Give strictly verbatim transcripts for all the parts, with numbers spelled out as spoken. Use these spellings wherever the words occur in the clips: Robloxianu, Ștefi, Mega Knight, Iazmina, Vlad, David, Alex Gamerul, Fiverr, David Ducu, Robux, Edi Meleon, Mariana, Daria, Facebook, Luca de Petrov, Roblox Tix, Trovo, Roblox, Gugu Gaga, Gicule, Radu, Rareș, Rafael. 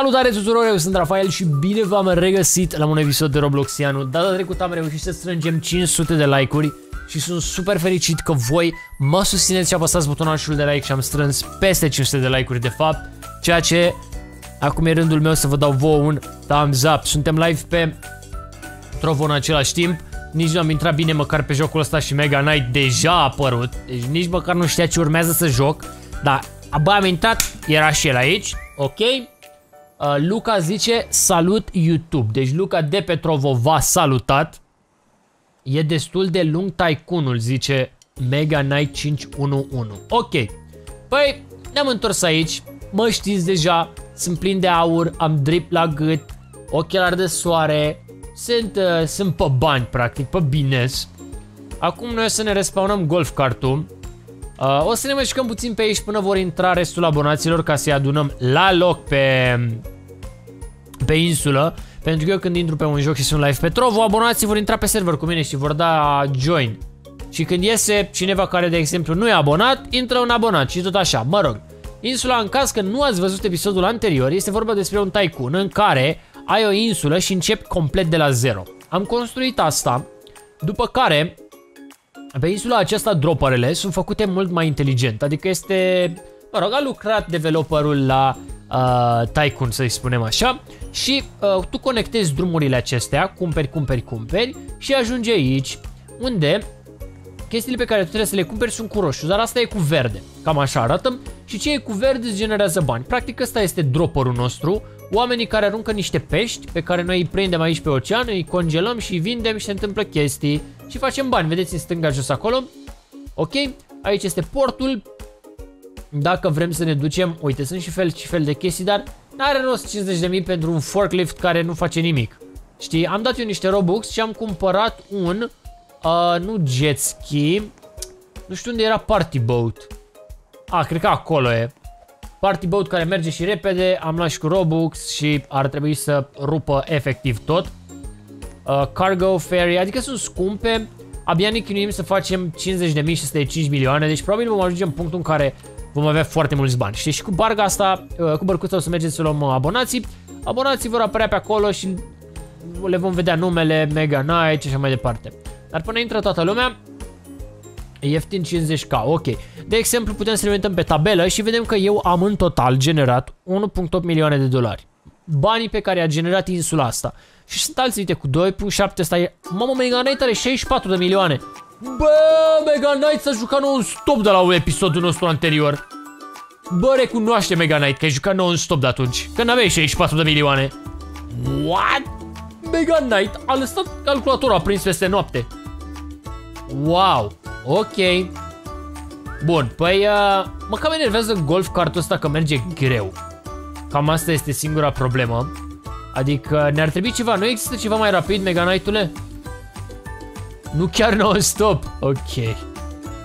Salutare tuturor, eu sunt Rafael și bine v-am regăsit la un episod de Robloxianu. Data trecută am reușit să strângem cinci sute de like-uri și sunt super fericit că voi mă susțineți și apăsați butonul de like și am strâns peste cinci sute de like-uri de fapt, ceea ce acum e rândul meu să vă dau vouă un thumbs up. Suntem live pe Trovo în același timp. Nici nu am intrat bine măcar pe jocul ăsta și Mega Knight deja a apărut. Deci nici măcar nu știa ce urmează să joc. Dar abia am intrat, era și el aici. Ok? Uh, Luca zice salut YouTube. Deci Luca de Petrov v-a salutat. E destul de lung tycoon-ul, zice Mega Knight cinci unu unu. Ok. Păi ne-am întors aici. Mă știți deja. Sunt plin de aur. Am drip la gât. Ochelari de soare. Sunt, uh, sunt pe bani, practic, pe bines. Acum noi o să ne respawnăm golf cartul. Uh, o să ne mișcăm puțin pe aici până vor intra restul abonaților ca să-i adunăm la loc pe, pe insulă. Pentru că eu când intru pe un joc și sunt live pe Trovo, abonații vor intra pe server cu mine și vor da join. Și când iese cineva care, de exemplu, nu e abonat, intră un abonat și tot așa. Mă rog, insula, în caz că nu ați văzut episodul anterior, este vorba despre un tycoon în care ai o insulă și începi complet de la zero. Am construit asta, după care pe insula aceasta droparele sunt făcute mult mai inteligent. Adică este, mă rog, a lucrat developerul la uh, tycoon, să-i spunem așa. Și uh, tu conectezi drumurile acestea, cumperi, cumperi, cumperi și ajungi aici unde chestiile pe care tu trebuie să le cumperi sunt cu roșu, dar asta e cu verde. Cam așa arată. Și ce e cu verde îți generează bani. Practic ăsta este droperul nostru. Oamenii care aruncă niște pești pe care noi îi prindem aici pe ocean, îi congelăm și îi vindem și se întâmplă chestii și facem bani. Vedeți în stânga jos acolo. Ok, aici este portul. Dacă vrem să ne ducem, uite, sunt și fel și fel de chestii, dar n-are rost cincizeci de mii pentru un forklift care nu face nimic. Știi, am dat eu niște Robux și am cumpărat un, uh, nu jet ski, nu știu unde era party boat. A, cred că acolo e. Party boat care merge și repede, am luat și cu Robux și ar trebui să rupă efectiv tot. Uh, cargo ferry, adică sunt scumpe, abia ne chinuim să facem cincizeci de mii și să cinci milioane, deci probabil vom ajunge în punctul în care vom avea foarte mulți bani. Știi, și cu barga asta, uh, cu bărcuța o să mergem să luăm abonații, abonații vor apărea pe acolo și le vom vedea numele, Mega Knight și așa mai departe. Dar până intră toată lumea, ieftin cincizeci de mii, ok. De exemplu, putem să ne uităm pe tabelă și vedem că eu am în total generat unu virgulă opt milioane de dolari. Banii pe care a generat insula asta. Și sunt alții, uite, cu doi virgulă șapte, ăsta e... Mamă, Mega Knight are șaizeci și patru de milioane. Bă, Mega Knight s-a jucat non-stop de la episodul nostru anterior. Bă, recunoaște Mega Knight că ai jucat non-stop de atunci, că n-aveai șaizeci și patru de milioane. What? Mega Knight a lăsat calculatorul aprins peste noapte. Wow, ok. Bun, păi uh, mă cam enervează golf cartul ăsta că merge greu. Cam asta este singura problemă. Adică ne-ar trebui ceva, nu există ceva mai rapid, Mega Knight-ule? Nu chiar non-stop, ok.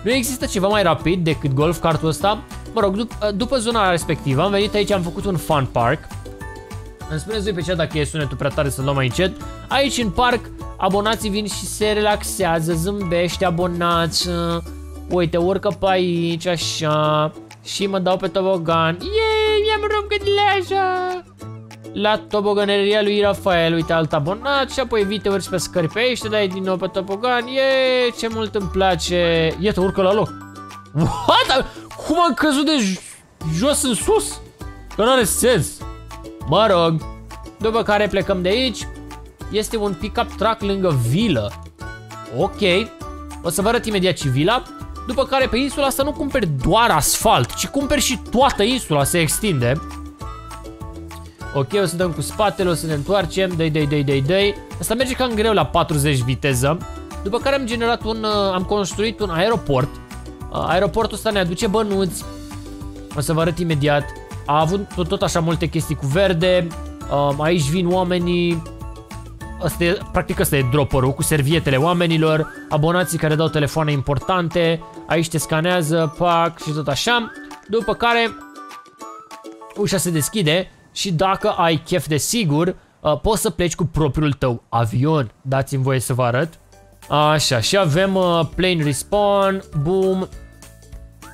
Nu există ceva mai rapid decât golf cartul ăsta? Mă rog, dup după zona respectivă am venit aici, am făcut un fun park. Îmi spuneți voi pe cea dacă e sunetul prea tare să luăm mai încet. Aici în parc abonații vin și se relaxează, zâmbește abonați. Uite, urcă pe aici, așa. Și mă dau pe tobogan. Yeee, mi-am rupt gândleaja. La toboganeria lui Rafael. Uite, alt abonat. Și apoi vii, te urci pe scări pe aici, te dai din nou pe tobogan. Yeee, ce mult îmi place. Iată, urcă la loc. What? Cum am căzut de jos în sus? Că n-are sens. Mă rog. După care plecăm de aici. Este un pick-up truck lângă vilă. Ok. O să vă arăt imediat și vila. După care pe insula asta nu cumperi doar asfalt, ci cumperi și toată insula, se extinde. Ok, o să dăm cu spatele, o să ne întoarcem. Dăi, dăi, dăi, dăi, dăi. Asta merge cam greu la patruzeci viteză. După care am generat un, am construit un aeroport. Aeroportul ăsta ne aduce bănuți. O să vă arăt imediat. A avut tot, tot așa multe chestii cu verde. Aici vin oamenii. Asta e, practic asta e dropperul cu servietele oamenilor, abonații care dau telefoane importante, aici te scanează, pac și tot așa. După care ușa se deschide și dacă ai chef de sigur, poți să pleci cu propriul tău avion. Dați-mi voie să vă arăt. Așa, și avem uh, plane respawn, boom.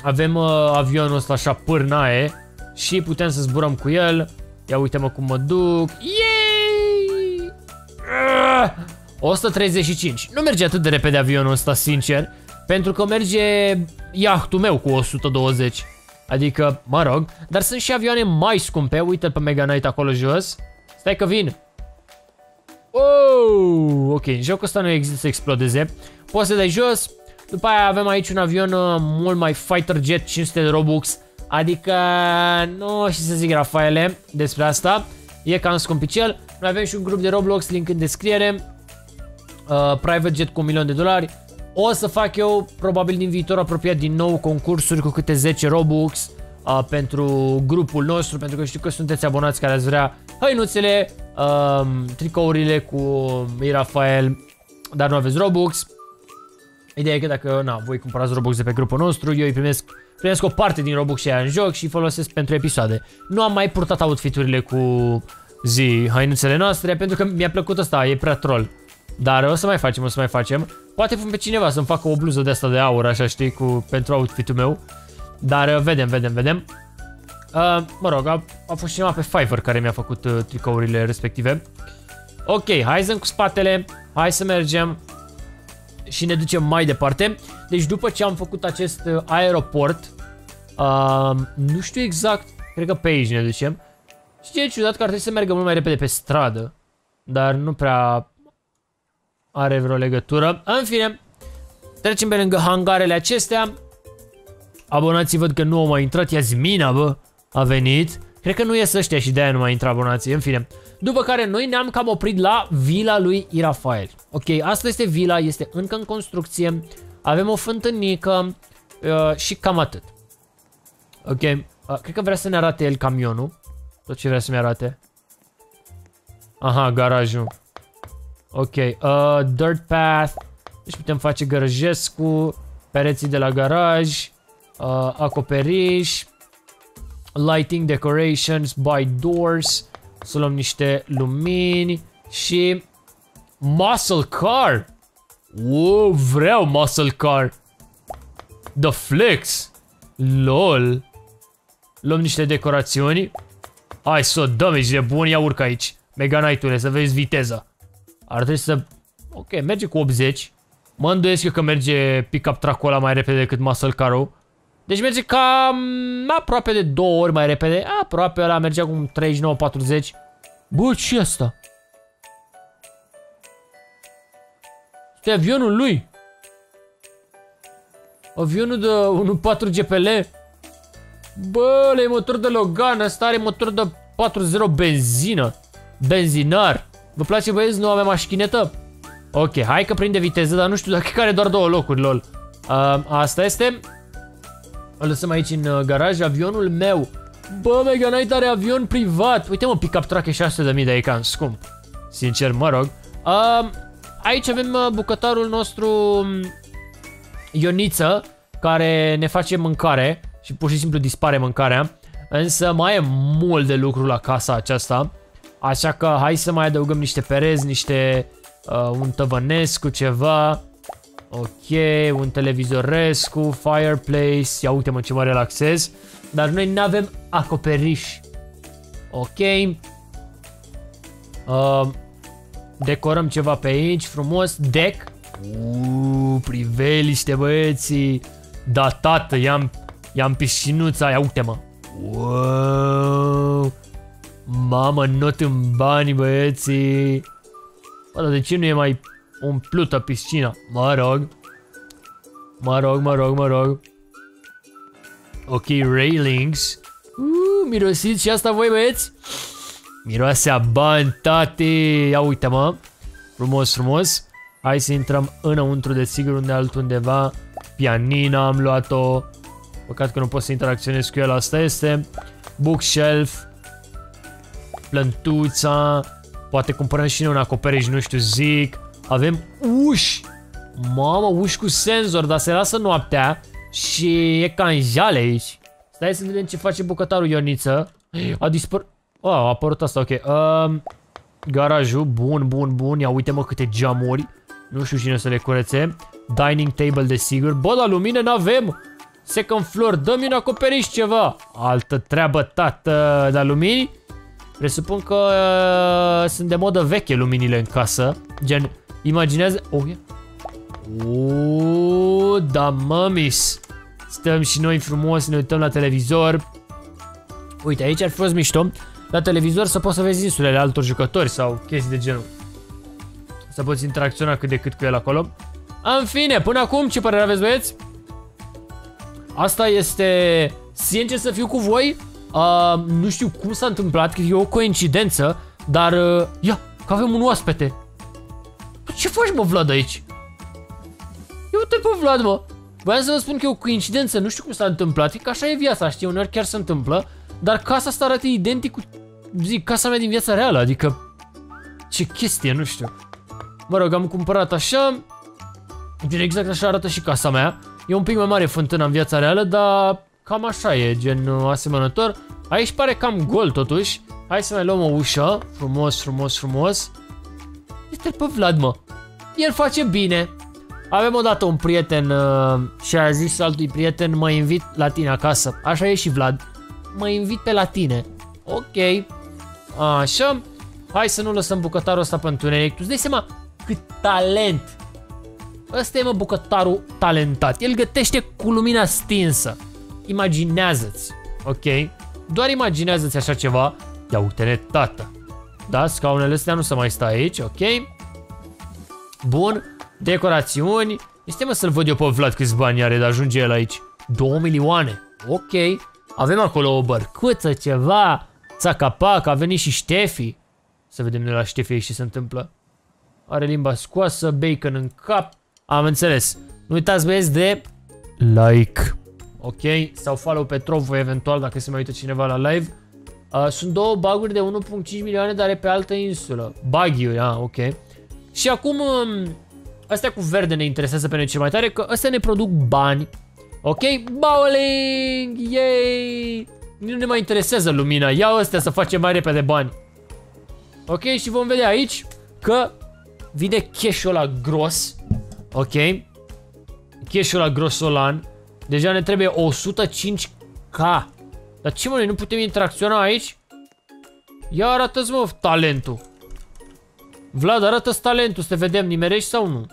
Avem uh, avionul ăsta așa pârnaie și putem să zburăm cu el. Ia uite-mă cum mă duc. Yay! o sută treizeci și cinci. Nu merge atât de repede avionul ăsta, sincer, pentru că merge iahtul meu cu o sută douăzeci. Adică, mă rog, dar sunt și avioane mai scumpe. Uite-l pe Mega Knight acolo jos. Stai că vin. Oh, ok, în jocul ăsta nu există să explodeze. Poți să dai jos. După aia avem aici un avion mult mai fighter jet, cinci sute de Robux. Adică, nu știu să zic, Rafaele, despre asta. E cam scumpicel. Noi avem și un grup de Roblox, link în descriere. uh, Private jet cu un milion de dolari. O să fac eu, probabil din viitor apropiat, din nou concursuri cu câte zece Robux uh, pentru grupul nostru, pentru că știu că sunteți abonați care ați vrea hăinuțele, uh, tricourile cu Rafael, dar nu aveți Robux. Ideea e că dacă na, voi cumpărați Robux de pe grupul nostru, eu îi primesc, primesc o parte din Robux și aia în joc și îi folosesc pentru episoade. Nu am mai purtat outfiturile cu zi hainuțele noastre pentru că mi-a plăcut asta, e prea troll. Dar o să mai facem, o să mai facem. Poate pun pe cineva să-mi facă o bluză de asta de aur, așa știi, cu, pentru outfitul meu. Dar vedem, vedem, vedem. Uh, mă rog, a, a fost cineva pe Fiverr care mi-a făcut uh, tricourile respective. Ok, hai să-mi cu spatele, hai să mergem. Și ne ducem mai departe. Deci după ce am făcut acest aeroport, uh, nu știu exact, cred că pe aici ne ducem. Și ce e ciudat că ar trebui să mergem mult mai repede pe stradă, dar nu prea are vreo legătură. În fine, trecem pe lângă hangarele acestea. Abonații văd că nu au mai intrat. Iazmina, bă, a venit. Cred că nu ies ăștia și de-aia nu mai intră abonații. În fine. După care noi ne-am cam oprit la vila lui Rafael. Ok, asta este vila, este încă în construcție. Avem o fântânică uh, și cam atât. Ok, uh, cred că vrea să ne arate el camionul. Tot ce vrea să-mi arate. Aha, garajul. Ok, uh, dirt path. Deci putem face gărăjescu. Pereții de la garaj. uh, Acoperiș. Lighting decorations by doors. Să luăm niște lumini. Și muscle car. Wow, vreau muscle car. The flex. Lol. Luăm niște decorațiuni. Hai să o dăm, ești de bun, ia urc aici Mega Knight-ule, să vezi viteza. Ar trebui să... Ok, merge cu optzeci. Mă îndoiesc eu că merge pick-up truck-ul ăla mai repede decât muscle car-ul. Deci merge cam aproape de două ori mai repede. Aproape ăla mergea cu treizeci și nouă patruzeci. Bă, ce asta? Este avionul lui. Avionul de unu virgulă patru G P L. Bă, ăla e motor de Logan. Ăsta are motor de patruzeci benzină. Benzinar. Vă place, băieți, noua mea mașchinetă? Ok, hai că prinde viteză, dar nu știu dacă care doar două locuri, lol. Uh, asta este. Îl lăsăm aici în garaj, avionul meu. Bă, Mega Knight are avion privat. Uite mă, pick-up truck e șase sute de mii, dar e cam scump. Sincer, mă rog. uh, Aici avem bucătarul nostru Ioniță, care ne face mâncare și pur și simplu dispare mâncarea. Însă mai e mult de lucru la casa aceasta, așa că hai să mai adăugăm niște perezi, niște uh, un tăvănesc cu ceva. Ok, un televizorescu, fireplace, ia uite mă ce mă relaxez. Dar noi nu avem acoperiș. Ok, uh, decorăm ceva pe aici, frumos, deck. Uuu, priveliște băieții. Da, tată, i-am i-am piscinuța, ia uite mă. Wow. Mamă, not în bani băieții. Bă, dar de ce nu e mai... umplută piscina, mă rog. Mă rog, mă rog, mă rog. Ok, railings. Uuu, mirosiți și asta voi băieți? Miroase a bani, tati. Ia uite mă. Frumos, frumos. Hai să intrăm înăuntru, desigur, unde altundeva. Pianina am luat-o. Păcat că nu pot să interacționez cu el, asta este. Bookshelf. Plântuța. Poate cumpărăm și noi un acoperiș, nu știu, zic. Avem uși. Mamă, uși cu senzor, dar se lasă noaptea și e canjale aici. Stai să vedem ce face bucătarul Ioniță. A dispărut. Oh, a apărut asta, ok. Um, garajul, bun, bun, bun. Ia uite mă câte geamuri. Nu știu cine o să le curețe. Dining table, desigur. Bă, la lumină n-avem. Second floor, dă-mi un acoperiș ceva. Altă treabă, tată, la lumini. Presupun că uh, sunt de modă veche luminile în casă. Gen, imaginează... Oh, yeah. Uuuu, da, mămis. Stăm și noi frumos, ne uităm la televizor. Uite, aici ar fi fost mișto. La televizor să poți să vezi insulele altor jucători sau chestii de genul. Să poți interacționa cât de cât cu el acolo. În fine, până acum, ce părere aveți, băieți? Asta este... Sincer să fiu cu voi, uh, nu știu cum s-a întâmplat, că e o coincidență. Dar, uh, ia, că avem un oaspete. Ce faci, mă, Vlad, aici? Eu te pe Vlad, mă. Voiam să vă spun că e o coincidență, nu știu cum s-a întâmplat, că așa e viața, știi, uneori chiar se întâmplă. Dar casa asta arată identic cu, zic, casa mea din viața reală, adică ce chestie, nu știu. Mă rog, am cumpărat așa. Gen, exact așa arată și casa mea. E un pic mai mare fântâna în viața reală, dar cam așa e, gen asemănător. Aici pare cam gol totuși. Hai să mai luăm o ușă, frumos, frumos, frumos. Este pe Vlad, mă. El face bine. Avem odată un prieten uh, și a zis altui prieten: mă invit la tine acasă. Așa e și Vlad. Mă invit pe la tine. Ok. Așa. Hai să nu lăsăm bucătarul ăsta pe întuneric. Tu-ți dai seama cât talent. Ăsta e, mă, bucătarul talentat. El gătește cu lumina stinsă. Imaginează-ți. Ok. Doar imaginează-ți așa ceva. Ia uite-ne, tată. Da, scaunele astea nu se mai stă aici. Ok. Bun. Decorațiuni. Este, mă, să-l văd eu pe Vlad câți bani are de ajunge el aici. Două milioane. Ok. Avem acolo o bărcuță, ceva. Țacapac, a venit și Ștefi. Să vedem de la Ștefi ce se întâmplă. Are limba scoasă, bacon în cap. Am înțeles. Nu uitați, băieți, de like. Ok, sau follow pe Trovo eventual dacă se mai uită cineva la live. uh, Sunt două bug-uri de unu virgulă cinci milioane, dar e pe altă insulă. Bug-uri, ah, ok. Și acum um, astea cu verde ne interesează pe noi cel mai tare, că astea ne produc bani. Ok, bowling, yay! Nu ne mai interesează lumina, ia astea să facem mai repede bani. Ok, și vom vedea aici că vine cash-ul ăla gros. Ok, cash-ul ăla grosolan. Deja ne trebuie o sută cinci K. Dar ce, mă, noi nu putem interacționa aici? Ia arată-ți, mă, talentul. Vlad, arată-ți talentul, să te vedem, nimerești sau nu?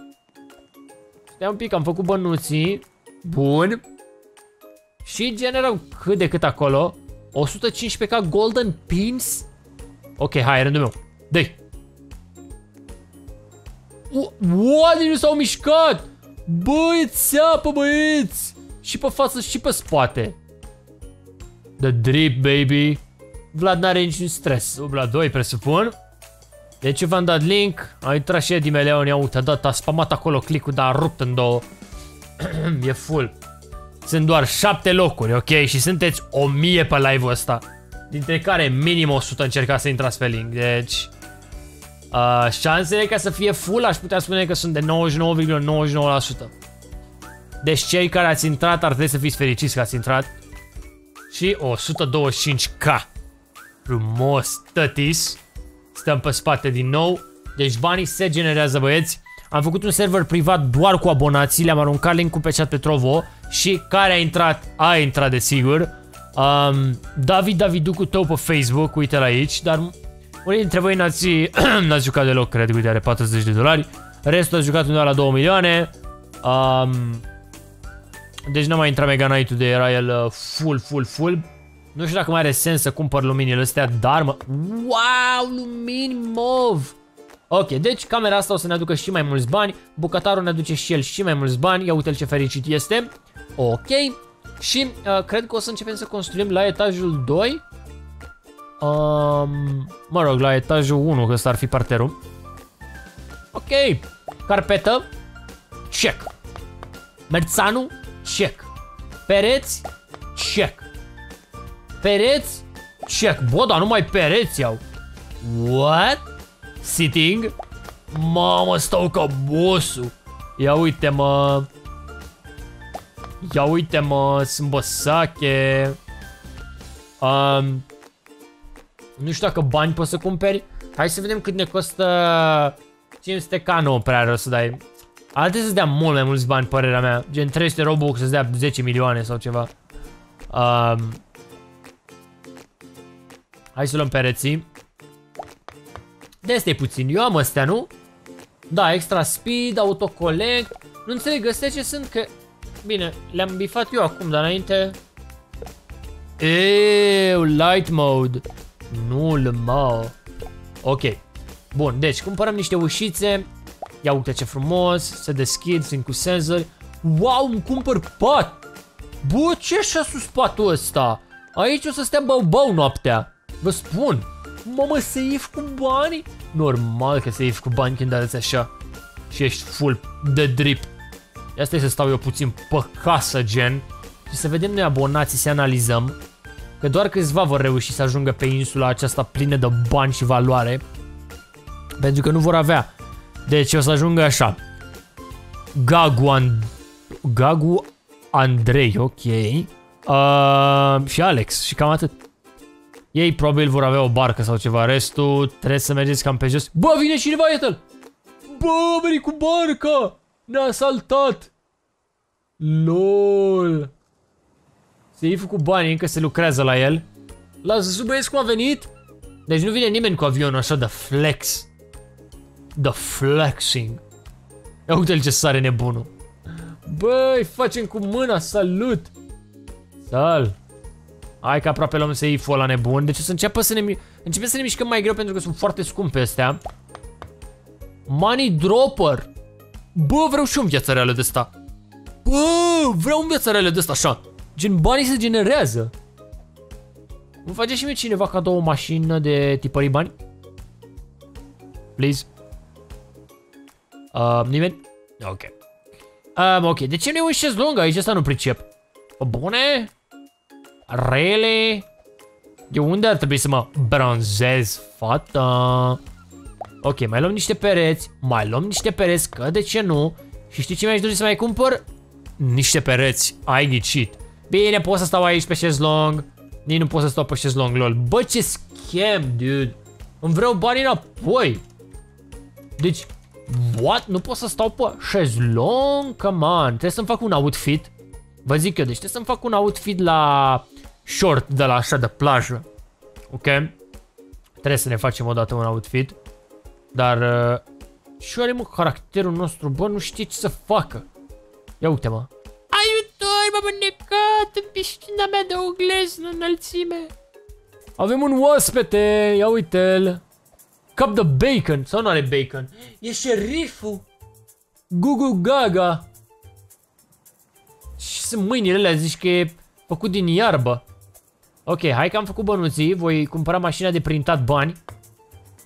Stai un pic, am făcut bănuții. Bun. Și generăm cât de cât acolo o sută cincisprezece K golden pins. Ok, hai, rândul meu. Dă-i. What? Nu s-au mișcat. Băieți, seapă, băieți. Și pe față și pe spate. The drip, baby. Vlad n-are niciun stres. Vlad doi, presupun. Deci eu v-am dat link. A intrat și Edi Meleon. Ia uite, a dat, a spamat acolo click-ul, dar a rupt în două. E full. Sunt doar șapte locuri, ok? Și sunteți o mie pe live-ul ăsta, dintre care minim o sută încercați să intrați pe link. Deci uh, șansele ca să fie full aș putea spune că sunt de nouăzeci și nouă virgulă nouăzeci și nouă la sută. Deci cei care ați intrat ar trebui să fiți fericiți că ați intrat. Și o sută douăzeci și cinci K. Frumos, tătis. Stăm pe spate din nou. Deci banii se generează, băieți. Am făcut un server privat doar cu abonații, le-am aruncat link-ul pe chat pe Trovo și care a intrat, a intrat desigur. Um, David, Daviducul tău pe Facebook, uite-l aici, dar unii dintre voi n-ați n-ați jucat deloc, cred că are patruzeci de dolari, restul a jucat undeva la două milioane. Um, deci n-am mai intrat Mega Knight-ul, de era el full, full, full. Nu știu dacă mai are sens să cumpăr luminile astea, dar mă... Wow, lumini mov! Ok, deci camera asta o să ne aducă și mai mulți bani. Bucătarul ne aduce și el și mai mulți bani. Ia uite-l ce fericit este. Ok. Și uh, cred că o să începem să construim la etajul doi. um, Mă rog, la etajul unu, că ăsta ar fi parterul. Ok. Carpetă, check. Merțanu, check. Pereți, check. Pereți, check. Bă, dar numai pereți iau. What? Sitting. Mamă, stau ca bossul. Ia uite, mă. Ia uite, mă. Sunt băsache. um, Nu știu dacă bani poți să cumperi. Hai să vedem cât ne costă. Cinci sute K nu prea rău să dai. Ar trebui să dea mult mai mulți bani, părerea mea. Gen trei sute Robux să-ți dea zece milioane sau ceva. um, Hai să luăm pereții. De asta e puțin, eu am astea, nu? Da, extra speed, autocolect. Nu înțeleg, astea ce sunt, că... Bine, le-am bifat eu acum, dar înainte... Eeeu, light mode. Nu-l mă. Ok. Bun, deci cumpărăm niște ușițe. Ia uite ce frumos, se deschid, sunt cu senzori. Wow, îmi cumpăr pat. Bă, ce așa sus patul ăsta? Aici o să stea bau-bau noaptea. Vă spun. Mamă, safe cu bani? Normal că safe cu bani când arăți așa. Și ești full de drip. De asta e să stau eu puțin pe casă, gen. Și să vedem noi abonații, să analizăm. Că doar câțiva vor reuși să ajungă pe insula aceasta plină de bani și valoare. Pentru că nu vor avea. Deci o să ajungă așa. Gagu, And... Gagu Andrei, ok. Uh, și Alex, și cam atât. Ei probabil vor avea o barcă sau ceva. Restul trebuie să mergeți cam pe jos. Bă, vine cineva, iată-l! Bă, a venit cu barca! Ne-a saltat! LOL! Se iei cu banii, încă se lucrează la el. Lasă să băieți cum a venit. Deci nu vine nimeni cu avionul așa de flex. The flexing. Ia uite-l ce sare nebunul. Băi, facem cu mâna, salut. Sal. Hai că aproape luăm să iei fola la nebun. Deci o să înceapă să ne, începe să ne mișcăm mai greu pentru că sunt foarte scumpe astea. Money dropper. Bă, vreau și un viață reală de asta. Bă, vreau un viață reală de asta așa. Gen, banii se generează. Îmi face și mie cineva cadou o mașină de tipării bani? Please. Uh, nimeni? Ok. Um, ok, de ce nu e un șezlong aici? Asta nu pricep. Bune? Rele? De unde ar trebui să mă bronzez, fata? Ok, mai luăm niște pereți. Mai luăm niște pereți, că de ce nu? Și știi ce mi-aș dori să mai cumpăr? Niște pereți, ai ghicit. Bine, pot să stau aici pe șezlong. Nici nu pot să stau pe șezlong, lol. Bă, ce scam, dude. Îmi vreau banii înapoi. Deci, what? Nu pot să stau pe șezlong? Come on, trebuie să-mi fac un outfit. Vă zic eu, deci trebuie să-mi fac un outfit la short, de la așa, de plajă. Ok? Trebuie să ne facem odată un outfit. Dar uh, și oare, mă, caracterul nostru, bă, nu știe ce să facă. Ia uite, mă. Aiutor, m-am înnecat în piscina mea de ogles în înălțime. Avem un oaspete, ia uite-l. Cap de bacon, sau nu are bacon? E șeriful Gugu Gaga. Și sunt mâinile alea, zici că e făcut din iarbă. Ok, hai că am făcut bănuții, voi cumpăra mașina de printat bani.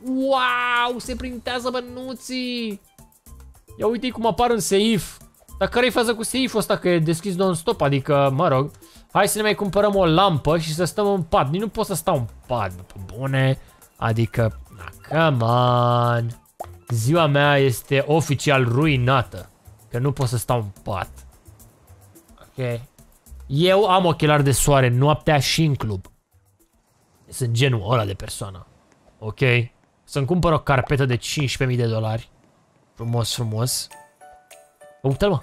Wow, se printează bănuții. Ia uite-i cum apar în seif. Dar care-i faza cu seiful ăsta că e deschis non-stop? Adică, mă rog, hai să ne mai cumpărăm o lampă și să stăm în pat. Nici nu pot să stau în pat, pe bune. Adică, come on. Ziua mea este oficial ruinată. Că nu pot să stau în pat. Ok. Eu am ochelari de soare noaptea și în club. Sunt genul ăla de persoană. Ok. Să-mi cumpăr o carpetă de cincisprezece mii de dolari. Frumos, frumos. Uite-l, mă.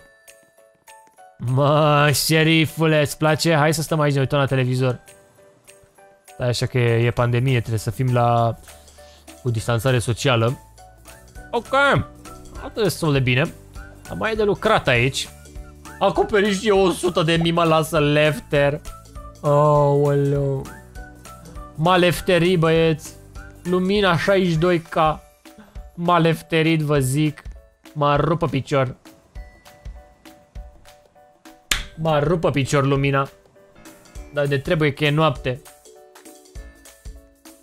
Mă, șerifule, îți place? Hai să stăm aici, ne uităm la televizor. Stai așa că e, e pandemie, trebuie să fim la... cu distanțare socială. Ok, atât destul de bine. Am mai de lucrat aici. Acoperiști și eu o sută de mii, mă lasă lefter. Oh, alo. M-a lefterit, băieți. Lumina șaizeci și doi K. M-a lefterit, vă zic. M-a rupt pe picior. M-a rupt pe picior lumina. Dar de trebuie că e noapte.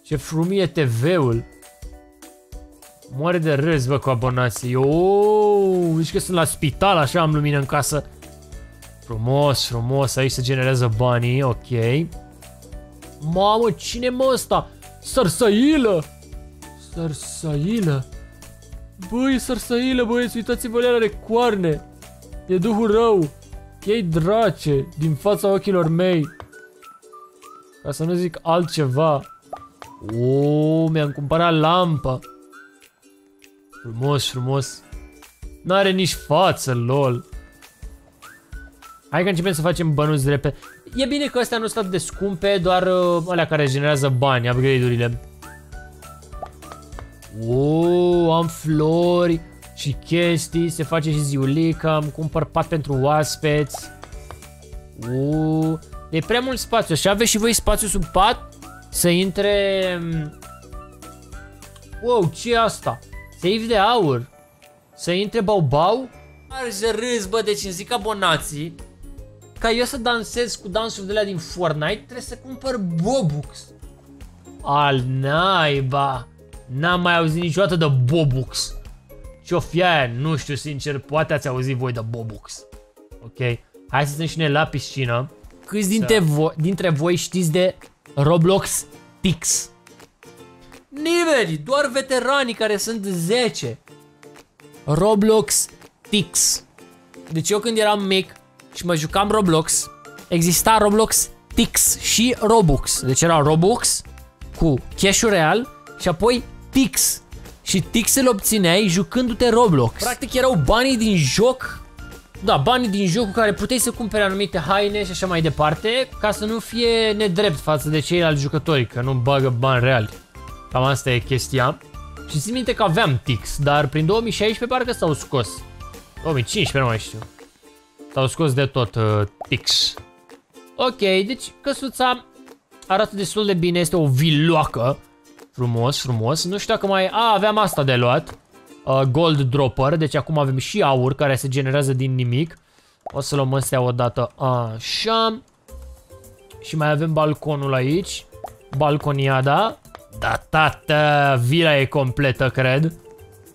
Ce frumie T V-ul. Moare de râs, bă, cu abonații. Ooooo, zici că sunt la spital, așa am lumină în casă. Frumos, frumos, aici se generează banii, ok. Mamă, cine mă ăsta? Sărsailă! Sărsailă! Băi, sărsailă, băieți, uitați-vă, le are coarne. E duhul rău. Ei drace, din fața ochilor mei. Ca să nu zic altceva. Ooo, mi-am cumpărat lampa. Frumos, frumos. N-are nici față, lol. Hai că începem să facem bănuți repede. E bine că astea nu sunt de scumpe, doar uh, alea care generează bani, upgrade-urile. Uuu, am flori și chestii, se face și ziulica, îmi cumpăr pat pentru oaspeți. Uuu, e prea mult spațiu. Așa aveți și voi spațiu sub pat? Să intre... Wow, ce asta? Save de aur. Să intre bau-bau? Ar să râzi, bă, deci îmi zic abonații. Ca eu să dansez cu dansul de la din Fortnite, trebuie să cumpăr Bobux. Al naiba. N-am mai auzit niciodată de Bobux. Ce-o fi aia? Nu știu, sincer, poate ați auzit voi de Bobux. Ok, hai să stăm și noi la piscină. Câți dintre, vo dintre voi știți de Roblox Tix? Nimeni, doar veteranii care sunt zece. Roblox Tix. Deci eu când eram mic și mă jucam Roblox, exista Roblox Tix și Robux. Deci era Robux cu cash-ul real și apoi Tix. Și Tix îl obțineai jucându-te Roblox. Practic erau banii din joc. Da, banii din joc cu care puteai să cumpere anumite haine și așa mai departe, ca să nu fie nedrept față de ceilalți jucători, că nu bagă bani reali. Cam asta e chestia. Și țin minte că aveam Tix, dar prin două mii șaisprezece parcă s-au scos. două mii cincisprezece, nu mai știu. S-au scos de tot uh, Tix. Ok, deci căsuța arată destul de bine, este o viloacă. Frumos, frumos. Nu știu dacă mai... A, aveam asta de luat. Uh, gold dropper, deci acum avem și aur care se generează din nimic. O să luăm astea odată așa. Și mai avem balconul aici. Balconiada. Da, tata, vila e completă, cred.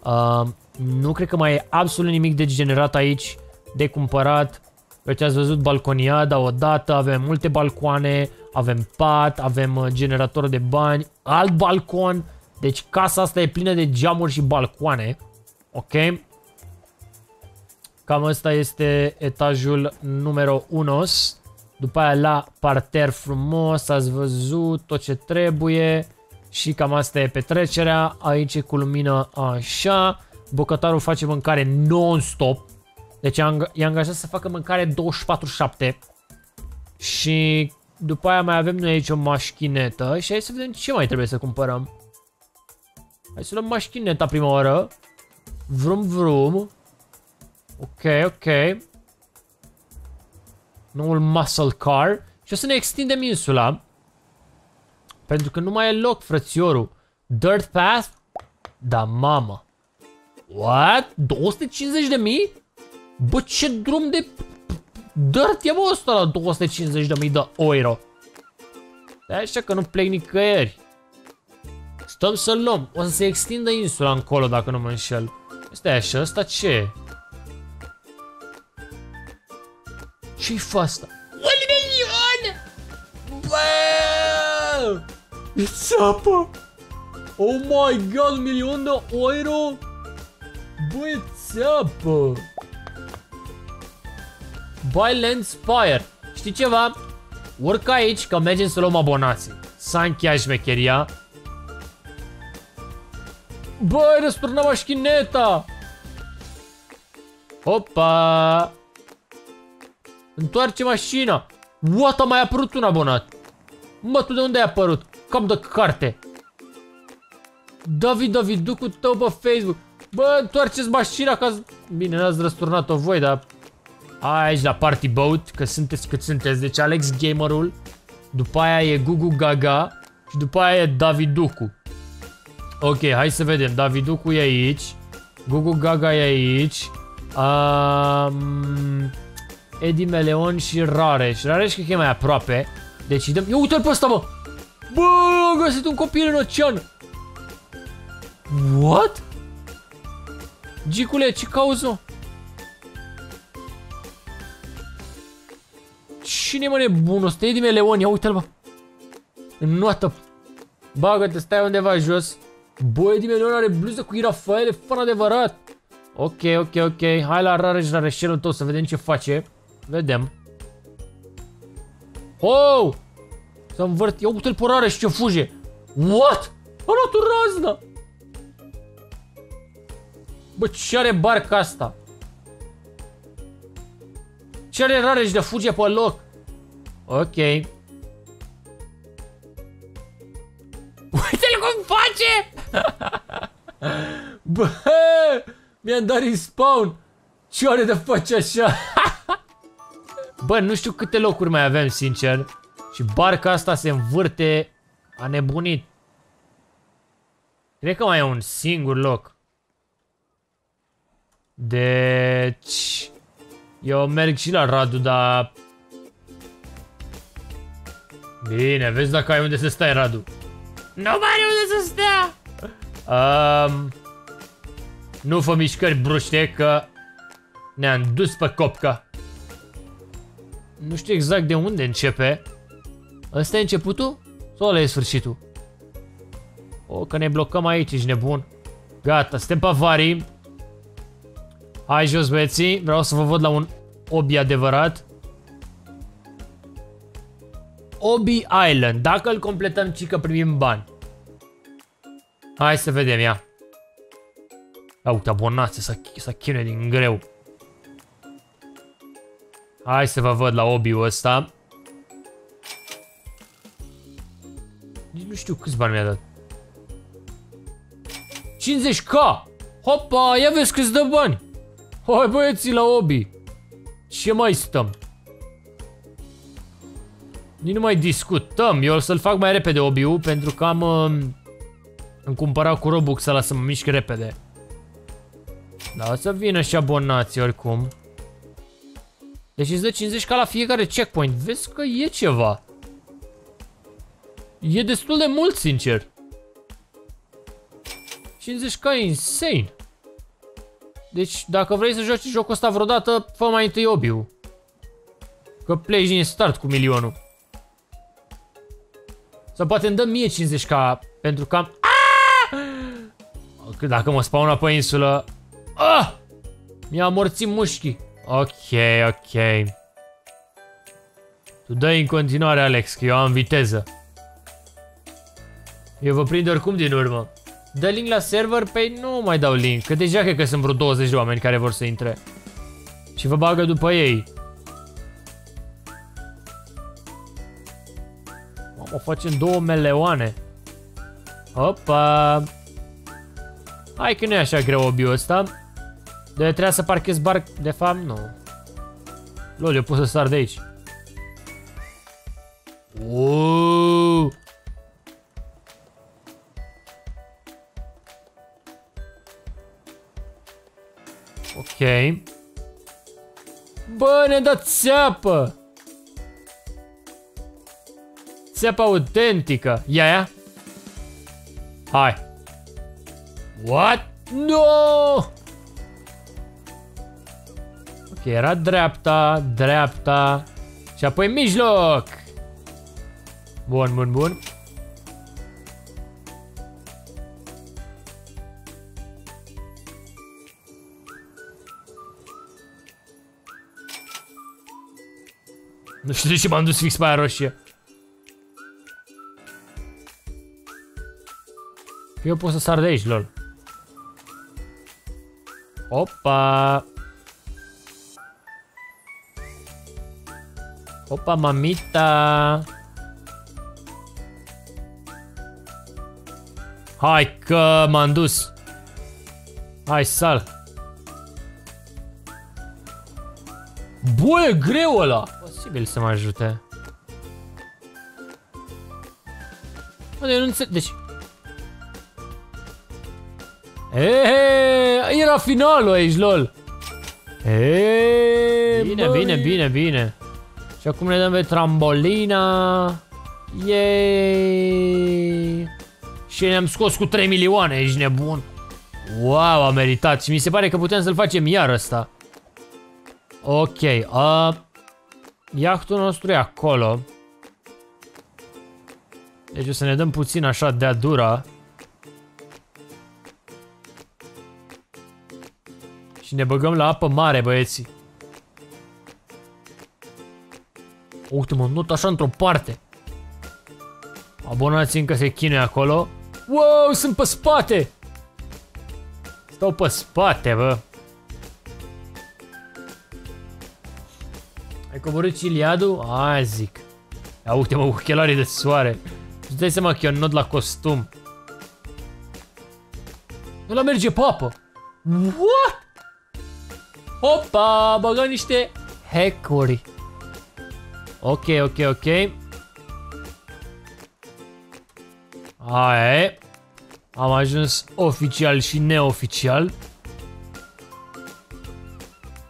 Uh, nu cred că mai e absolut nimic de generat aici, de cumpărat. Deci ați văzut balconiada odată, avem multe balcoane, avem pat, avem generator de bani, alt balcon. Deci casa asta e plină de geamuri și balcoane. Ok. Cam asta este etajul numero unu. După aia la parter frumos, ați văzut tot ce trebuie. Și cam asta e petrecerea. Aici e cu lumină așa. Bucătarul face mâncare non-stop. Deci i-a angajat să facă mâncare douăzeci și patru șapte. Și după aia mai avem noi aici o mașchinetă. Și hai să vedem ce mai trebuie să cumpărăm. Hai să luăm mașchineta prima oară. Vrum vrum. Ok, ok. Noul muscle car. Și o să ne extindem insula, pentru că nu mai e loc, frățiorul. Dirt path? Da, mama. What? două sute cincizeci de mii? Bă, ce drum de... Dirt e, bă, ăsta la două sute cincizeci de mii de euro. De așa că nu plec nicăieri. Stăm să-l luăm. O să se extindă insula încolo, dacă nu mă înșel. Stai așa, ăsta ce? Ce-i fă asta? un milion! Bă! It's up. Oh my god, un milion de euro? Bă, it's up. Buy Land Spire. Știi ceva? Urcă aici că mergem să luăm abonații. S-a încheiat șmecheria. Băi, răsturnam mașchineta. Opa! Întoarce mașina. What, a mai apărut un abonat. Mă, tu de unde ai apărut? Cam de carte. David, David, duc-ul tău pe Facebook. Bă, întoarceți mașina ca... Bine, n-ați răsturnat-o voi, dar... Aici la Party Boat, că sunteți cât sunteți. Deci Alex Gamerul. După aia e Gugu Gaga. Și după aia e David Ducu. Ok, hai să vedem. Daviducu e aici. Gugu Gaga e aici. Um, Edi Meleon și Rareș. Rareș cred că e mai aproape. Deci dăm... Ia uite-l pe ăsta, bă! Bă, am găsit un copil în ocean! What? Gicule, ce cauzi, mă? Cine, mă, nebunul ăsta? Edi Meleon, ia uite-l, bă! În notă. Bagă-te, stai undeva jos. Bă, Edi Meleon are bluză cu Rafael, e fan adevărat. Ok, ok, ok. Hai la Rareș, Rareșelul tău să vedem ce face. Vedem. Oh! Să învârt. Ia uite-l pe Rareș ce fuge. What? A luat o raznă. Bă, ce are barca asta? Ce are Rareș de fuge pe loc? Ok. Uite-l cum face! Bă, mi-am dat respawn. Ce are de face așa? Bă, nu știu câte locuri mai avem, sincer. Și barca asta se învârte. A nebunit. Cred că mai e un singur loc. Deci... eu merg și la Radu, dar... bine, vezi dacă ai unde să stai, Radu. Nu mai are unde să stea! Um, nu fă mișcări bruște, că ne-am dus pe copca. Nu știu exact de unde începe. Ăsta e începutul? Sau ăla e sfârșitul? O, că ne blocăm aici, ești nebun. Gata, suntem pe avarii. Hai jos, băieții. Vreau să vă văd la un obi adevărat. Obi Island. Dacă îl completăm, ci că primim bani. Hai să vedem ea. A, uite, abonați, s-a chinuit din greu. Hai să vă văd la obiul ăsta. Nici nu știu câți bani mi-a dat. cincizeci de mii! Hopa, ia vezi câți dă bani! Hai băieții la obi! Ce mai stăm? Nici nu mai discutăm, eu o să-l fac mai repede obiul, pentru că am... Um, îmi cumpărat cu Robux ăla să mă mișc repede. Da, o să vină și abonații oricum. Deci îți dă cincizeci ca la fiecare checkpoint. Vezi că e ceva. E destul de mult, sincer. cincizeci de mii e insane. Deci dacă vrei să joci jocul ăsta vreodată, fă mai întâi obiul. Că pleci din start cu milionul. Sau poate îmi dă mie cincizeci ca pentru că am... dacă mă spauna pe insulă... ah! Mi-a amorțit mușchii. Ok, ok. Tu dă-i în continuare, Alex, că eu am viteză. Eu vă prind oricum din urmă. Dă link la server? Păi nu mai dau link, că deja cred că sunt vreo douăzeci de oameni care vor să intre. Și vă bagă după ei. Mamă, facem două meleoane. Opa! Hai că nu e așa greu obiul ăsta. De trebuie să parchez barc... de fapt, nu. Lol, eu pot să sar de aici. Uuuu! Ok. Bă, ne-a dat țeapă! Țeapă autentică. Ia, ia. Hai. What? No! Ok, era dreapta, dreapta și apoi mijloc. Bun, bun, bun. Nu știu de ce m-am dus fix pe aia roșie. Eu pot să sar de aici, lol. Opa! Opa, mamita! Hai că m-am dus! Hai, sal! Bă, e greu ăla! Posibil să mă ajute. Bă, eu nu înțeleg, deci... Eee, era finalul aici, lol! Eee, bine, băi. bine, bine, bine! Și acum ne dăm pe trambolina. Yeeeeeeeeeeeeeeeeeeeeeeeeeeeeeeeeeeeeeeeeeeeeeeeeeeeeeeeeeeeeeeeeeee. Și ne-am scos cu trei milioane, ești nebun. Wow, a meritat. Și mi se pare că putem să-l facem iar ăsta. Ok, uh, iahtul nostru e acolo. Deci o să ne dăm puțin așa de-a dura. Și ne băgăm la apă mare, băieții. Uite, mă not așa într-o parte. Abonații încă se chinuie acolo. Wow, sunt pe spate. Stau pe spate, bă. Ai coborât și Iliadu? Aia zic. Ia uite, mă, ochelarii de soare. Îți dai seama că eu not la costum. Ăla merge pe apă. What? Opa, băgăm niște hack-uri. Ok, ok, ok. Aia e. Am ajuns oficial și neoficial.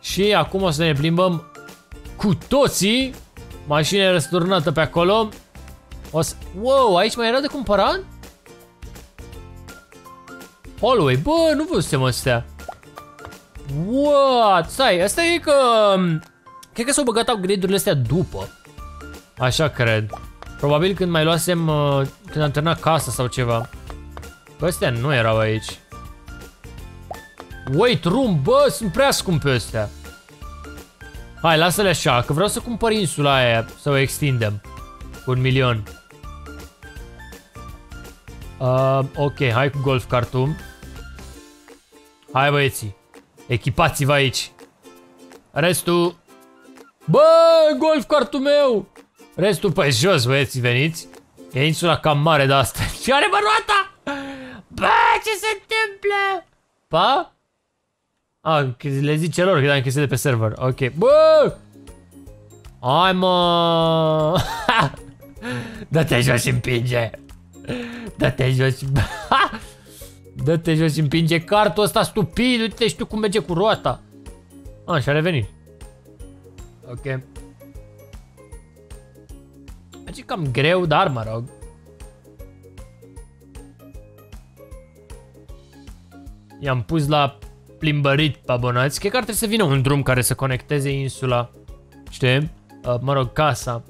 Și acum o să ne plimbăm cu toții. Mașina răsturnată pe acolo. O să... Wow, aici mai era de cumpărat? Hallway, bă, nu văzusem astea. What? Stai, asta e că... Cred că s-au băgat upgrade-urile astea după. Așa cred. Probabil când mai luasem... Uh, când am terminat casa sau ceva. Bă, astea nu erau aici. Wait room, bă, sunt prea scumpe astea. Hai, lasă-le așa, că vreau să cumpăr insula aia. Să o extindem. Un milion. Uh, ok, hai cu golf cartum. Hai, băieții. Echipați-vă aici. Restul... Bă, golf cartul meu! Restul pe jos, băieții, veniți. E insula cam mare de asta. Și are măroata! Bă, ce se întâmplă? Pa? A, le zice lor că da, închise de pe server. Ok, bă! Hai, mă! Dă-te jos și împinge! Dă-te jos și... Dă-te jos și împinge cartul ăsta stupid! Uite, știu cum merge cu roata! A, și-a revenit. Ok. E cam greu, dar mă rog. I-am pus la plimbărit pe abonați. Cred că ar trebui să vină un drum care să conecteze insula. Știi? Mă rog, casa.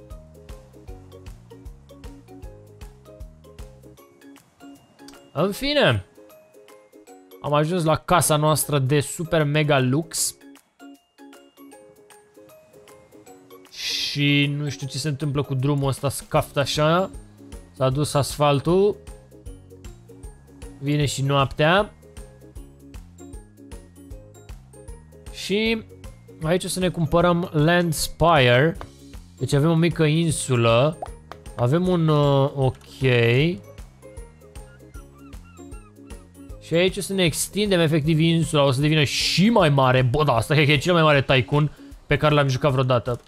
În fine. Am ajuns la casa noastră de super mega lux. Și nu știu ce se întâmplă cu drumul ăsta scaft așa. S-a dus asfaltul. Vine și noaptea. Și aici o să ne cumpărăm Land Spire. Deci avem o mică insulă. Avem un uh, ok. Și aici o să ne extindem efectiv insula. O să devină și mai mare. Bă, da, asta cred că e cel mai mare tycoon pe care l-am jucat vreodată.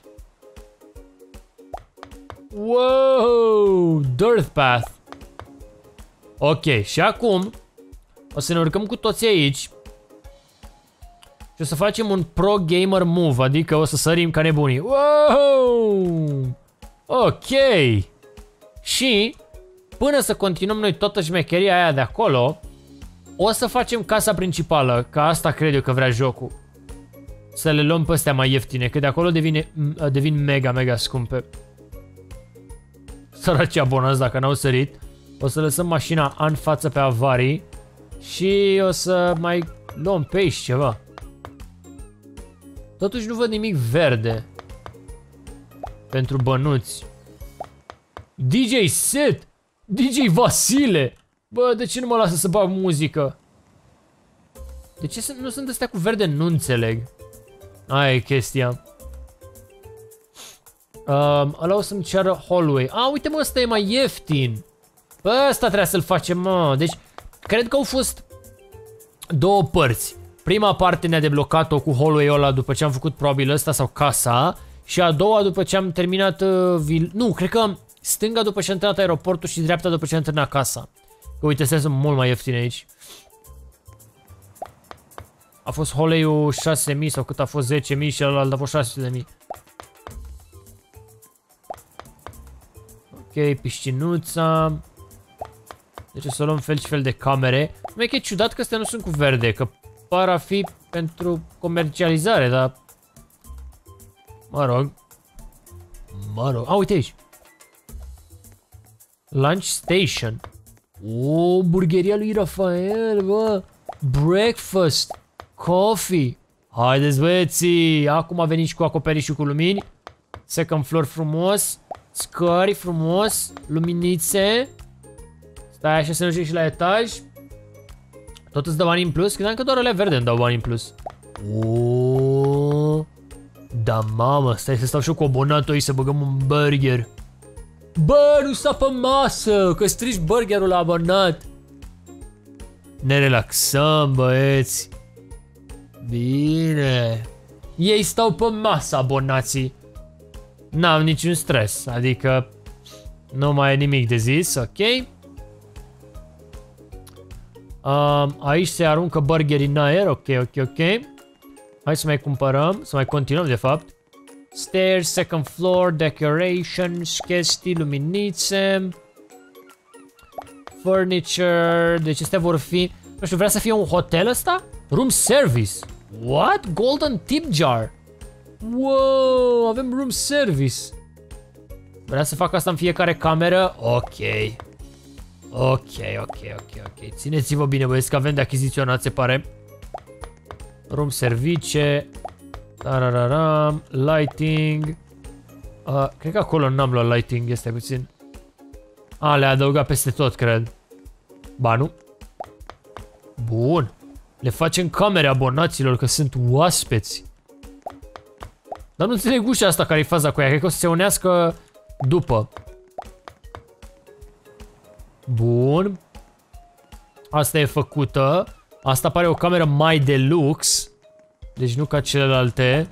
Wow, dirt path. Ok, și acum o să ne urcăm cu toții aici și o să facem un pro gamer move, adică o să sărim ca nebunii. Wow! Ok. Și până să continuăm noi toată șmecheria aia de acolo, o să facem casa principală, ca asta cred eu că vrea jocul. Să le luăm pe astea mai ieftine, că de acolo devine, devin mega, mega scumpe. Săraci abonați dacă n-au sărit. O să lăsăm mașina în față pe avarii. Și o să mai luăm pe aici ceva. Totuși nu văd nimic verde pentru bănuți. D J set, D J Vasile. Bă, de ce nu mă lasă să bag muzică? De ce nu sunt astea cu verde? Nu înțeleg. Aia e chestia. Um, ăla o să-mi ceară hallway. A, uite mă, ăsta e mai ieftin. Bă, ăsta trebuie să-l facem, mă. Deci, cred că au fost două părți. Prima parte ne-a deblocat-o cu hallway-ul ăla după ce am făcut probabil ăsta sau casa. Și a doua după ce am terminat uh, nu, cred că stânga după ce am terminat aeroportul și dreapta după ce am terminat casa. Că uite, astea sunt mult mai ieftine aici. A fost hallway-ul șase mii sau cât a fost zece mii și ăla a fost șase mii. Ok, piscinuța. Deci o să luăm fel și fel de camere. Mai e ciudat că astea nu sunt cu verde, că par a fi pentru comercializare, dar... Mă rog. Mă rog. A, uite aici. Lunch Station. O, burgheria lui Rafael, bă. Breakfast. Coffee. Haideți, băieții. Acum a venit și cu acoperișul cu lumini. Second floor frumos. Scări frumos, luminițe. Stai așa să ne ducem și la etaj. Tot îți dă bani în plus? Credeam că doar alea verde îmi dau bani în plus. Uuuu. Da, mamă, stai să stau și eu cu abonatul aici să băgăm un burger. Bă, nu sta pe masă, că strici burgerul la abonat. Ne relaxăm, băieți. Bine. Ei stau pe masă, abonații. N-am niciun stres, adică nu mai e nimic de zis, ok. Um, aici se aruncă burgeri în aer, ok, ok, ok. Hai să mai cumpărăm, să mai continuăm de fapt. Stairs, second floor, decorations, chestii, luminițe, furniture, deci astea vor fi... Nu știu, vrea să fie un hotel ăsta? Room service. What? Golden tip jar. Wow, avem room service. Vrea să fac asta în fiecare cameră? Ok. Ok, ok, ok, ok. Țineți-vă bine, băieți, că avem de achiziționat, se pare. Room service. Tarararam. Lighting. Uh, cred că acolo n-am luat lighting, este puțin. A, le-a adăugat peste tot, cred. Ba, nu? Bun. Le facem camere abonaților, că sunt oaspeți. Dar nu înțeleg ușa asta care-i faza cu ea. Cred că o să se unească după. Bun. Asta e făcută. Asta pare o cameră mai deluxe. Deci nu ca celelalte.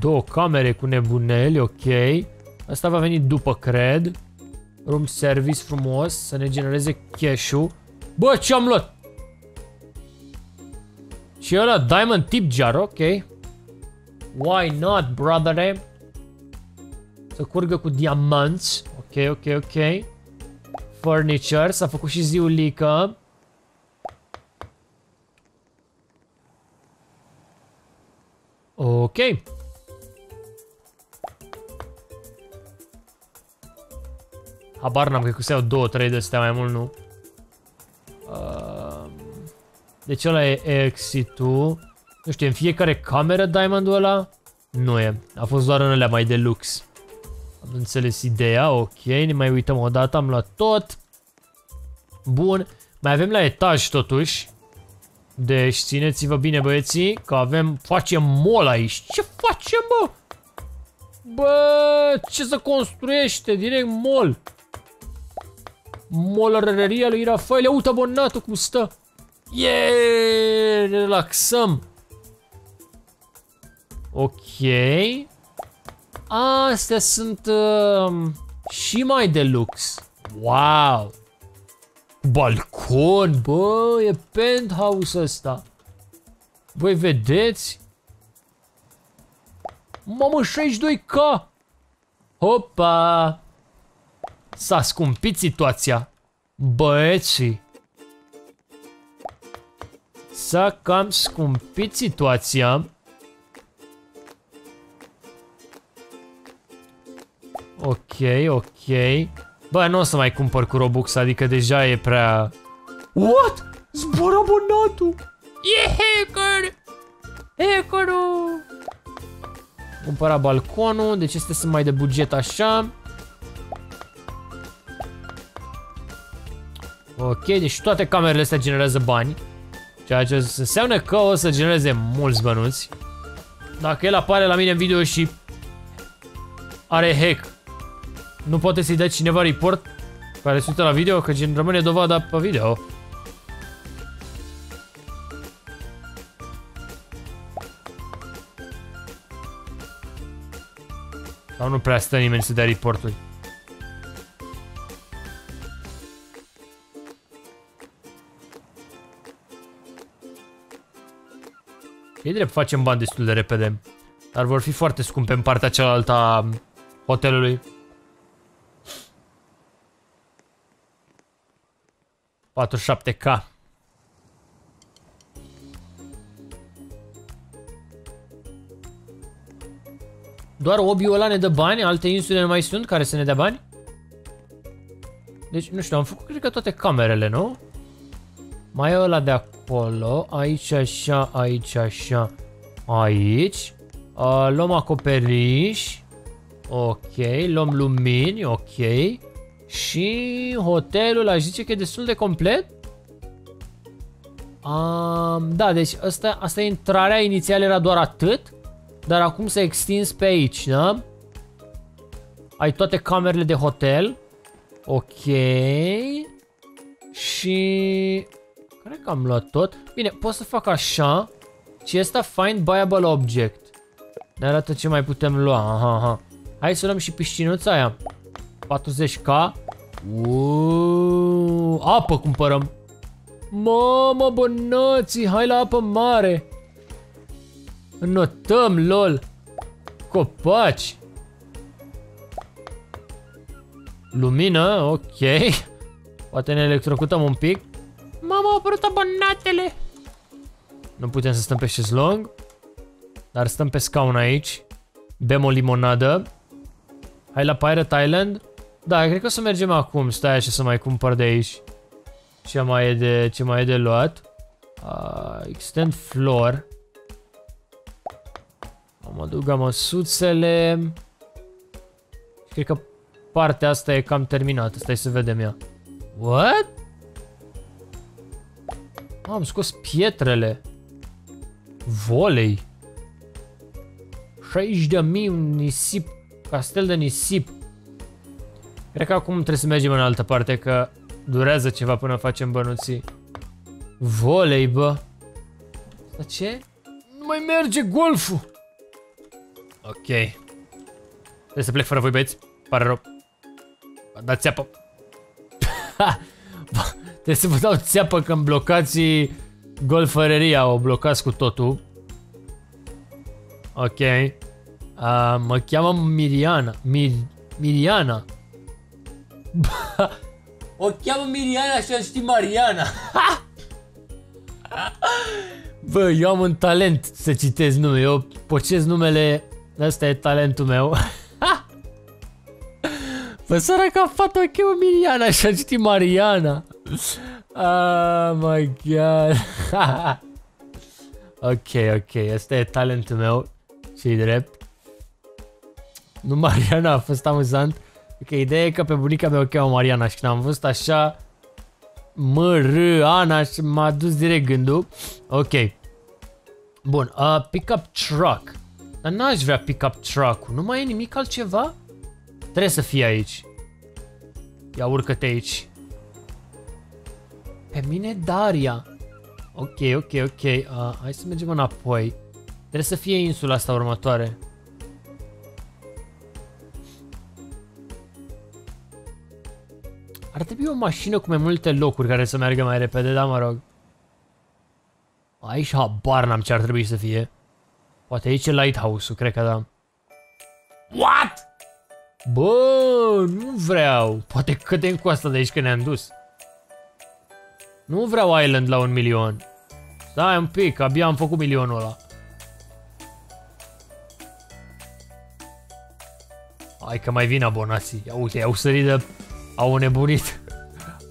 Două camere cu nebuneli, ok. Asta va veni după, cred. Room service frumos. Să ne genereze cash-ul. Bă, ce-am luat? Și ăla diamond tip jar, ok. Why not, brother? Să curgă cu diamanți. Ok, ok, ok. Furniture, s-a făcut și ziulică. Ok. Habar n-am, cred că se iau două, trei de astea, mai mult nu. Uh, deci ăla e exit-ul. Nu știu, în fiecare cameră diamondul ăla? Nu e. A fost doar în alea mai deluxe. Am înțeles ideea, ok, ne mai uităm o dată, am luat tot. Bun, mai avem la etaj totuși. Deci țineți-vă bine, băieții, că avem, facem mall aici. Ce facem, bă? Bă, ce se construiește? Direct mall. Mall-răreria lui Rafael. Uite abonatul cum stă. Yeee, ne relaxăm. Ok. Astea sunt uh, și mai deluxe. Wow. Balcon, bă, e penthouse ăsta. Voi vedeți? Mamă, șaizeci și doi K. Hopa. S-a scumpit situația. Băieții. S-a cam scumpit situația. Ok, ok. Bă, nu o să mai cumpăr cu Robux, adică deja e prea... What? Zbor abonatul! E hacker! Hackerul! Cumpăra balconul, deci este să mai de buget așa. Ok, deci toate camerele astea generează bani. Ceea ce înseamnă că o să genereze mulți bănuți. Dacă el apare la mine în video și are hack, nu poate să-i dea cineva report care se uită la video, că gen rămâne dovada pe video. Sau nu prea stă nimeni să dea reporturi. E drept, facem bani destul de repede, dar vor fi foarte scumpe în partea cealaltă a hotelului. patruzeci și șapte K. Doar obiul ăla ne dă bani, alte insule nu mai sunt care să ne dea bani? Deci, nu știu, am făcut cred că toate camerele, nu? Mai e ăla de acolo, aici așa, aici așa, aici. Uh, luăm acoperiș. Ok, luăm lumini, ok. Și hotelul, aș zice că e destul de complet. Um, da, deci asta, asta e intrarea, inițial era doar atât, dar acum s-a extins pe aici, da? Ai toate camerele de hotel. Ok. Și Cred că am luat tot. Bine, pot să fac așa. Și asta find buyable object. Ne arată ce mai putem lua. Aha, aha. Hai să luăm și piscinuța aia. patruzeci k. Uuuu, apă cumpărăm. Mamă, bănății, hai la apă mare. Înotăm, lol. Copaci. Lumină, ok. Poate ne electrocutăm un pic. Mamă, au apărut abonatele. Nu putem să stăm pe șezlong, dar stăm pe scaun aici. Bem o limonadă. Hai la Pirate Island. Da, cred că o să mergem acum. Stai așa să mai cumpăr de aici. Ce mai e de, ce mai e de luat? Uh, extend floor. Am adăugat măsuțele. Cred că partea asta e cam terminată. Stai să vedem ea. What? Ah, am scos pietrele. Volei. șaizeci de mii un nisip. Castel de nisip. Cred că acum trebuie să mergem în altă parte, că durează ceva până facem bănuții. Volei, bă. Asta ce? Nu mai merge golful. Ok. Trebuie să plec fără voi, băieți. Pare rău. Dați apă. Trebuie să vă dau țeapă că îmi blocați golfăreria, o blocați cu totul. Ok. Uh, mă cheamă Mariana. Mir Mariana. O cheamă Mariana și aș ști Mariana. Bă, eu am un talent să citesc nume. Eu pocez numele. Asta e talentul meu. Bă, săraca fată, o cheamă Mariana și aș ști Mariana. Oh my god. Ok, ok, asta e talentul meu. Ce-i drept. Nu, Mariana a fost amuzant. Ok, ideea e că pe bunica mea o cheamă Mariana și când am văzut așa Mariana și m-a dus direct gândul. Ok. Bun, uh, pick-up truck. Dar n-aș vrea pick-up truck-ul. Nu mai e nimic altceva? Trebuie să fie aici. Ia, urcă-te aici. Pe mine Daria. Ok, ok, ok. Uh, hai să mergem înapoi. Trebuie să fie insula asta următoare. Ar trebui o mașină cu mai multe locuri care să meargă mai repede, dar mă rog. Aici habar n-am ce ar trebui să fie. Poate aici e lighthouse-ul, cred că da. What? Bă, nu vreau. Poate cădem cu asta de aici că ne-am dus. Nu vreau island la un milion. Stai un pic, abia am făcut milionul ăla. Hai că mai vin abonații. Ia uite, i-au sărit de... au nebunit.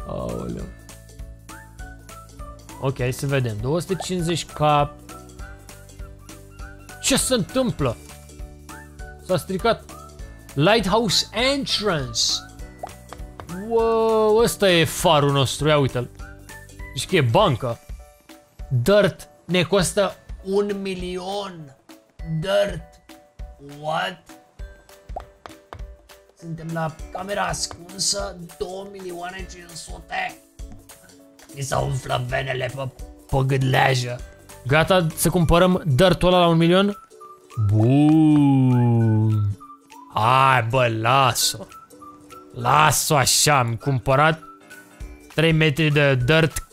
Aoleu. Ok, hai să vedem. două sute cincizeci k. Ce se întâmplă? S-a stricat Lighthouse Entrance. Wow, ăsta e farul nostru, ia uite-l. Deci că e bancă. Dirt ne costă un milion. Dirt. What? Suntem la camera ascunsă. două milioane cinci sute. Mi s-au umflat venele pe, pe gâdleajă. Gata să cumpărăm dirtul ăla la un milion? Bun. Hai bă, las-o. Las-o așa, am cumpărat trei metri de dirt.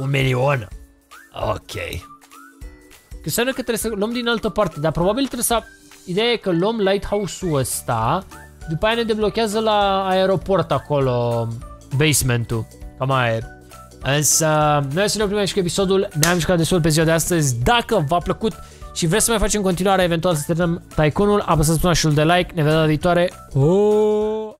Un milion. Ok. Că înseamnă că trebuie să luăm din altă parte. Dar probabil trebuie să... Ideea e că luăm lighthouse-ul ăsta. După aia ne deblochează la aeroport acolo. Basement-ul. Cam aia e. Însă noi să ne oprim aici cu episodul. Ne-am jucat destul pe ziua de astăzi. Dacă v-a plăcut și vreți să mai facem în continuare, eventual să terminăm Tycoon-ul, apăsați butonul de like. Ne vedem la viitoare. Oh!